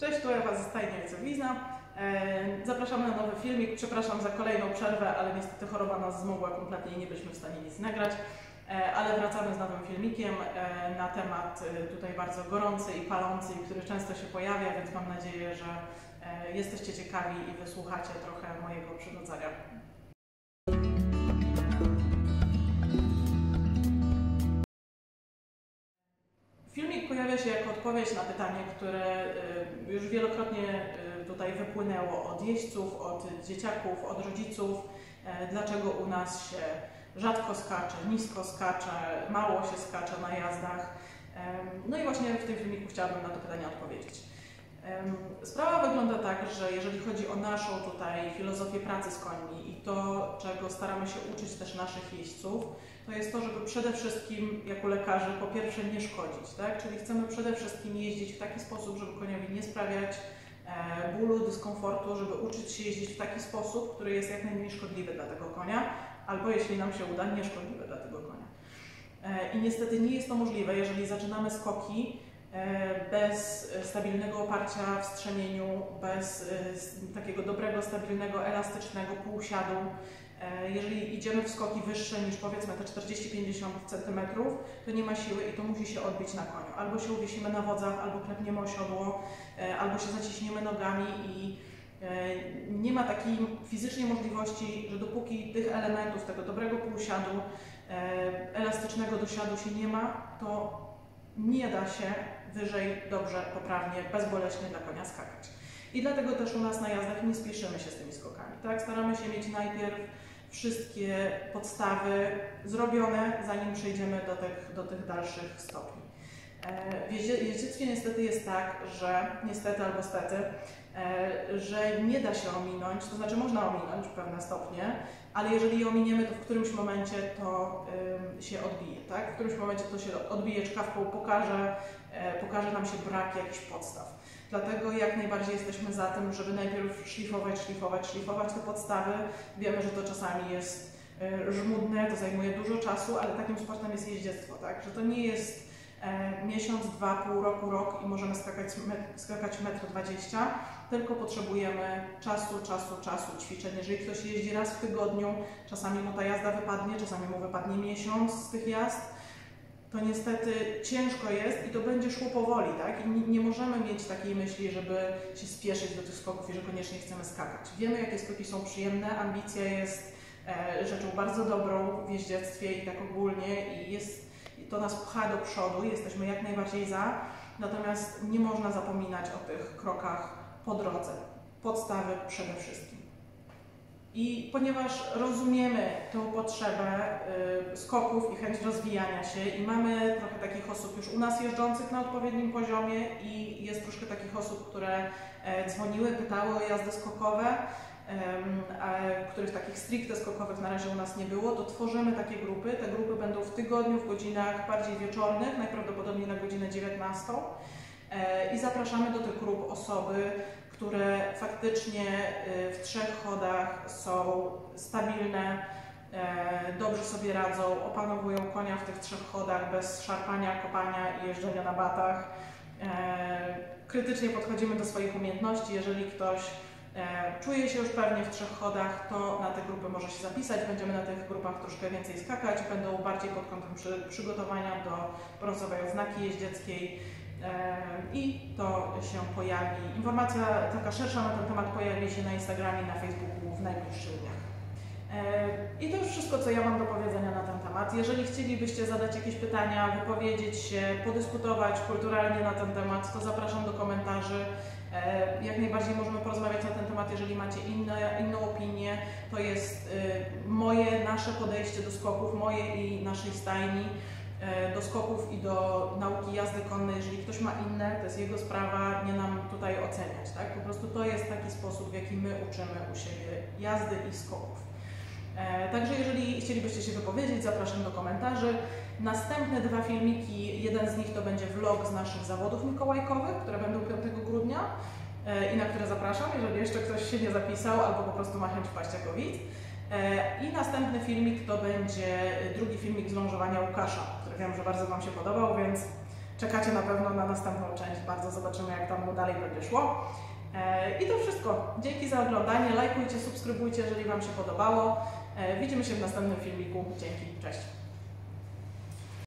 Cześć, tu Ewa ze Stajni Ojcowizna. Zapraszamy na nowy filmik. Przepraszam za kolejną przerwę, ale niestety choroba nas zmogła kompletnie i nie byliśmy w stanie nic nagrać. Ale wracamy z nowym filmikiem na temat tutaj bardzo gorący i palący, który często się pojawia, więc mam nadzieję, że jesteście ciekawi i wysłuchacie trochę mojego przynudzenia. Filmik pojawia się jako odpowiedź na pytanie, które już wielokrotnie tutaj wypłynęło od jeźdźców, od dzieciaków, od rodziców, dlaczego u nas się rzadko skacze, nisko skacze, mało się skacze na jazdach. No i właśnie w tym filmiku chciałabym na to pytanie odpowiedzieć. Sprawa wygląda tak, że jeżeli chodzi o naszą tutaj filozofię pracy z końmi i to, czego staramy się uczyć też naszych jeźdźców, to jest to, żeby przede wszystkim jako lekarzy po pierwsze nie szkodzić, tak? Czyli chcemy przede wszystkim jeździć w taki sposób, żeby koniowi nie sprawiać bólu, dyskomfortu, żeby uczyć się jeździć w taki sposób, który jest jak najmniej szkodliwy dla tego konia, albo jeśli nam się uda, nieszkodliwy dla tego konia. I niestety nie jest to możliwe, jeżeli zaczynamy skoki bez stabilnego oparcia w strzemieniu, bez takiego dobrego, stabilnego, elastycznego półsiadu. Jeżeli idziemy w skoki wyższe niż powiedzmy te 40-50 cm, to nie ma siły i to musi się odbić na koniu. Albo się uwiesimy na wodzach, albo klepniemy o siodło, albo się zaciśniemy nogami i nie ma takiej fizycznie możliwości, że dopóki tych elementów, tego dobrego półsiadu, elastycznego dosiadu się nie ma, to nie da się wyżej, dobrze, poprawnie, bezboleśnie dla konia skakać. I dlatego też u nas na jazdach nie spieszymy się z tymi skokami, tak? Staramy się mieć najpierw wszystkie podstawy zrobione, zanim przejdziemy do tych dalszych stopni. W jeździectwie niestety jest tak, że niestety albo stety, że nie da się ominąć, to znaczy można ominąć pewne stopnie, ale jeżeli je ominiemy, to w którymś momencie to się odbije, tak? W którymś momencie to się odbije czkawką, pokaże nam się brak jakichś podstaw. Dlatego jak najbardziej jesteśmy za tym, żeby najpierw szlifować te podstawy. Wiemy, że to czasami jest żmudne, to zajmuje dużo czasu, ale takim sportem jest jeździectwo, tak? Że to nie jest miesiąc, dwa, pół roku, rok i możemy skakać 1,20 m, tylko potrzebujemy czasu, ćwiczeń. Jeżeli ktoś jeździ raz w tygodniu, czasami mu ta jazda wypadnie, czasami mu wypadnie miesiąc z tych jazd, to niestety ciężko jest i to będzie szło powoli, tak? I nie możemy mieć takiej myśli, żeby się spieszyć do tych skoków i że koniecznie chcemy skakać. Wiemy, jakie skoki są przyjemne, ambicja jest rzeczą bardzo dobrą w jeździectwie i tak ogólnie i jest to nas pcha do przodu, jesteśmy jak najbardziej za, natomiast nie można zapominać o tych krokach po drodze. Podstawy przede wszystkim. I ponieważ rozumiemy tą potrzebę skoków i chęć rozwijania się i mamy trochę takich osób już u nas jeżdżących na odpowiednim poziomie i jest troszkę takich osób, które dzwoniły, pytały o jazdy skokowe, których takich stricte skokowych na razie u nas nie było, to tworzymy takie grupy. Te grupy będą w tygodniu, w godzinach bardziej wieczornych, najprawdopodobniej na godzinę 19. I zapraszamy do tych grup osoby, które faktycznie w 3 chodach są stabilne, dobrze sobie radzą, opanowują konia w tych 3 chodach bez szarpania, kopania i jeżdżenia na batach. Krytycznie podchodzimy do swoich umiejętności. Jeżeli ktoś czuje się już pewnie w 3 chodach, to na te grupy może się zapisać. Będziemy na tych grupach troszkę więcej skakać, będą bardziej pod kątem przygotowania do brązowej oznaki jeździeckiej. I to się pojawi. Informacja taka szersza na ten temat pojawi się na Instagramie i na Facebooku w najbliższych dniach. I to już wszystko, co ja mam do powiedzenia na ten temat. Jeżeli chcielibyście zadać jakieś pytania, wypowiedzieć się, podyskutować kulturalnie na ten temat, to zapraszam do komentarzy. Jak najbardziej możemy porozmawiać na ten temat, jeżeli macie inną opinię. To jest moje, nasze podejście do skoków, moje i naszej stajni, do skoków i do nauki jazdy konnej. Jeżeli ktoś ma inne, to jest jego sprawa, nie nam tutaj oceniać, tak? Po prostu to jest taki sposób, w jaki my uczymy u siebie jazdy i skoków. Także jeżeli chcielibyście się wypowiedzieć, zapraszam do komentarzy. Następne 2 filmiki, jeden z nich to będzie vlog z naszych zawodów mikołajkowych, które będą 5 grudnia i na które zapraszam, jeżeli jeszcze ktoś się nie zapisał albo po prostu ma chęć wpaść jako widz. I następny filmik to będzie drugi filmik z lążowania Łukasza, który wiem, że bardzo Wam się podobał, więc Czekacie na pewno na następną część, bardzo zobaczymy, jak tam mu dalej będzie szło. I to wszystko. Dzięki za oglądanie, lajkujcie, subskrybujcie, jeżeli Wam się podobało. Widzimy się w następnym filmiku. Dzięki, cześć!